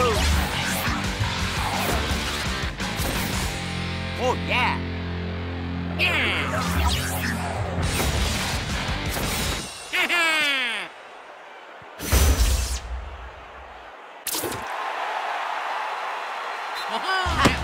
Oh, yeah. Yeah. All right.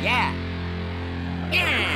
Yeah. Yeah.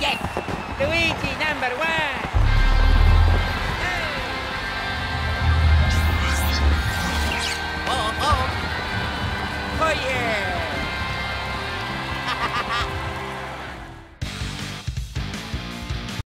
Yes!